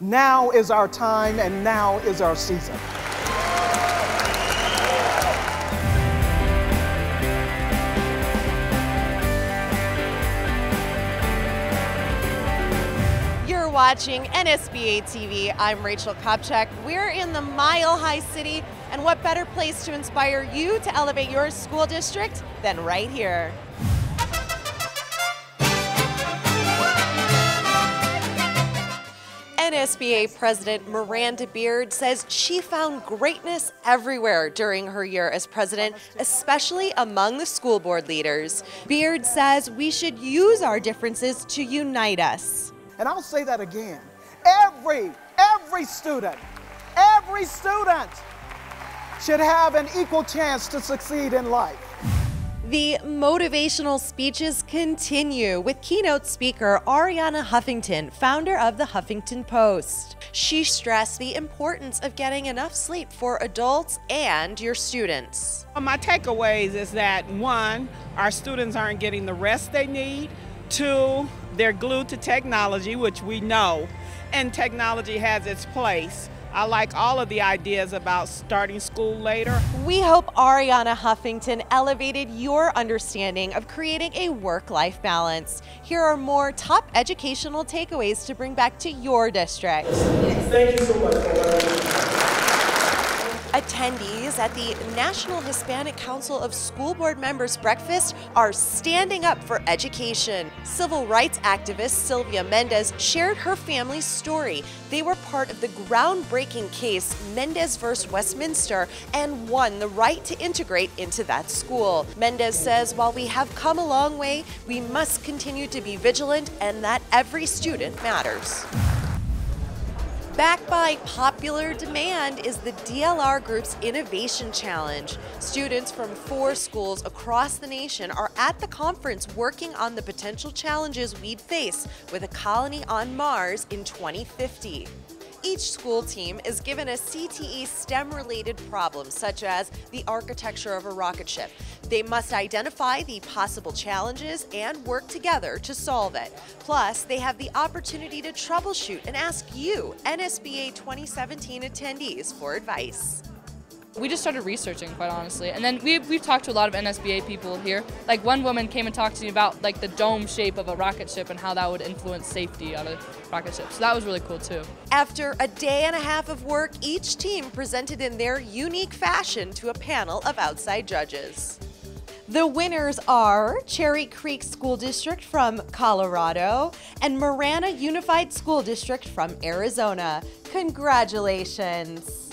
Now is our time and now is our season. You're watching NSBA TV. I'm Rachel Kopchak. We're in the Mile High City, and what better place to inspire you to elevate your school district than right here. NSBA President Miranda Beard says she found greatness everywhere during her year as president, especially among the school board leaders. Beard says we should use our differences to unite us. And I'll say that again. Every student should have an equal chance to succeed in life. The motivational speeches continue with keynote speaker Arianna Huffington, founder of the Huffington Post. She stressed the importance of getting enough sleep for adults and your students. My takeaways is that, one, our students aren't getting the rest they need. Two, they're glued to technology, which we know, and technology has its place. I like all of the ideas about starting school later. We hope Arianna Huffington elevated your understanding of creating a work-life balance. Here are more top educational takeaways to bring back to your district. Thank you so much. Attendees at the National Hispanic Council of School Board Members breakfast are standing up for education. Civil rights activist Sylvia Mendez shared her family's story. They were part of the groundbreaking case Mendez v. Westminster and won the right to integrate into that school. Mendez says while we have come a long way, we must continue to be vigilant and that every student matters. Backed by popular demand is the DLR Group's Innovation Challenge. Students from 4 schools across the nation are at the conference working on the potential challenges we'd face with a colony on Mars in 2050. Each school team is given a CTE STEM-related problem, such as the architecture of a rocket ship. They must identify the possible challenges and work together to solve it. Plus, they have the opportunity to troubleshoot and ask you, NSBA 2017 attendees, for advice. We just started researching, quite honestly, and then we've talked to a lot of NSBA people here. Like one woman came and talked to me about like the dome shape of a rocket ship and how that would influence safety on a rocket ship, so that was really cool too. After a day and a half of work, each team presented in their unique fashion to a panel of outside judges. The winners are Cherry Creek School District from Colorado and Marana Unified School District from Arizona. Congratulations.